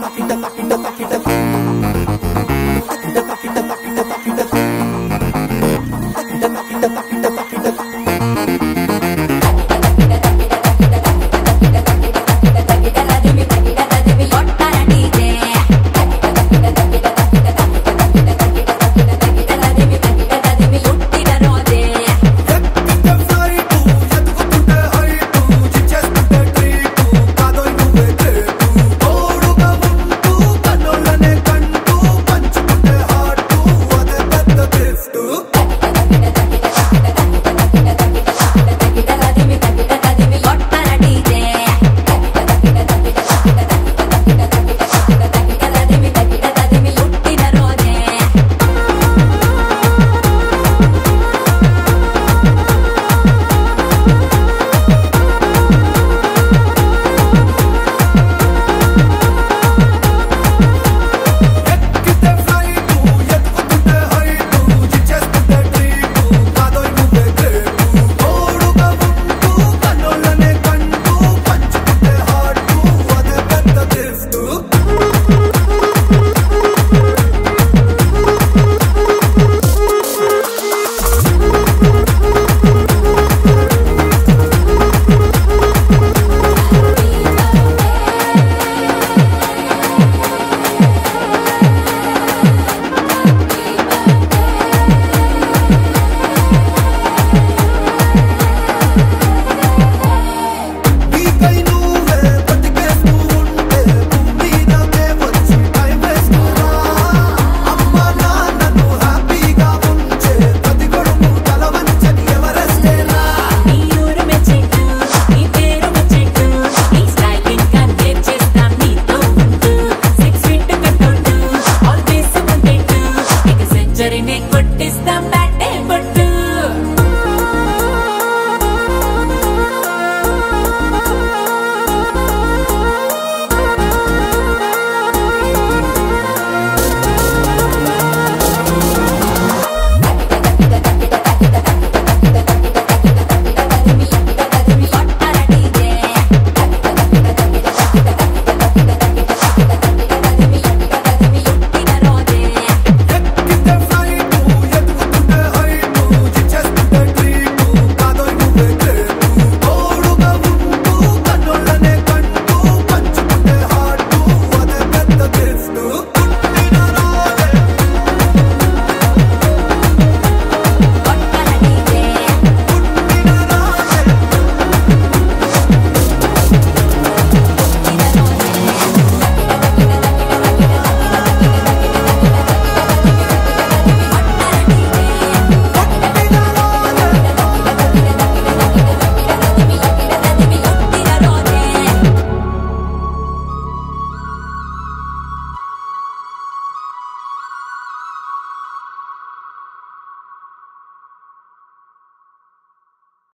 papita, papita, papita.